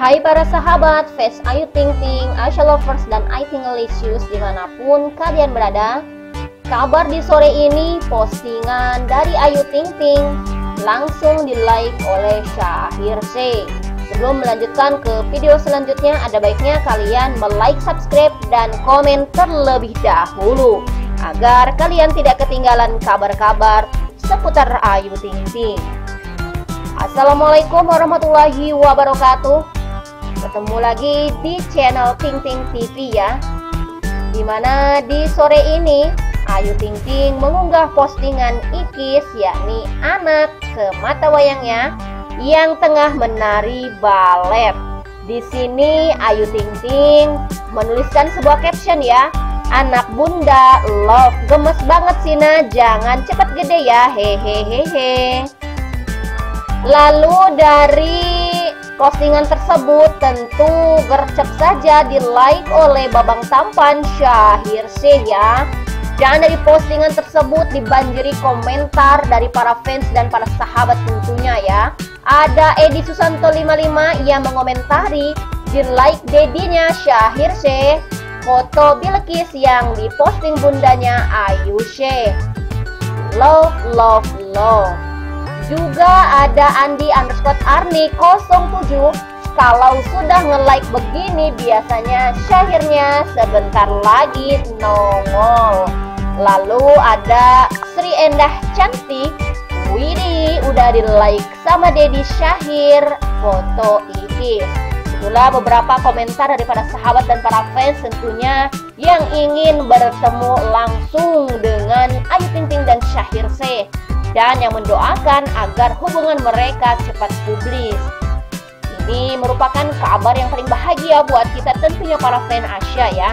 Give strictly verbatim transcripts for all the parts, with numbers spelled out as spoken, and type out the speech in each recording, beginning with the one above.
Hai para sahabat fans Ayu Ting Ting, Aisyah Lovers, dan Aitingalicious dimanapun kalian berada. Kabar di sore ini, postingan dari Ayu Ting Ting langsung di like oleh Shaheer Sheikh. Sebelum melanjutkan ke video selanjutnya, ada baiknya kalian like, subscribe, dan komen terlebih dahulu agar kalian tidak ketinggalan kabar-kabar seputar Ayu Ting Ting. Assalamualaikum warahmatullahi wabarakatuh. Ketemu lagi di channel Ting Ting T V ya, dimana di sore ini Ayu Ting Ting mengunggah postingan Iqis, yakni anak kemata wayangnya yang tengah menari balet. Di sini Ayu Ting Ting menuliskan sebuah caption ya, anak bunda love gemes banget Sina, jangan cepet gede ya hehehehe. Lalu dari postingan tersebut tentu gercep saja di like oleh babang tampan Shaheer Sheikh ya. Dan dari postingan tersebut dibanjiri komentar dari para fans dan para sahabat tentunya ya. Ada Edi Susanto lima puluh lima yang mengomentari di like dedinya Shaheer Sheikh foto Bilqis yang diposting bundanya Ayu Sheikh. Love love love. Juga ada Andi underscore Arni nol tujuh, kalau sudah nge-like begini biasanya Shaheernya sebentar lagi nongol. Lalu ada Sri Endah Cantik, widih udah di-like sama Deddy Syahir foto Iqis. Itulah beberapa komentar dari para sahabat dan para fans tentunya yang ingin bertemu langsung dengan Ayu Ting Ting dan Shaheer Sheikh, dan yang mendoakan agar hubungan mereka cepat publis. Ini merupakan kabar yang paling bahagia buat kita tentunya para fan Aisyah ya.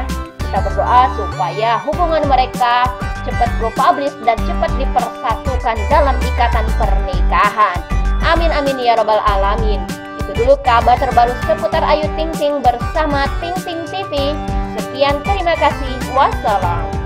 Kita berdoa supaya hubungan mereka cepat go publis dan cepat dipersatukan dalam ikatan pernikahan. Amin amin ya robbal alamin. Itu dulu kabar terbaru seputar Ayu Ting Ting bersama Ting Ting T V. Sekian, terima kasih, wassalam.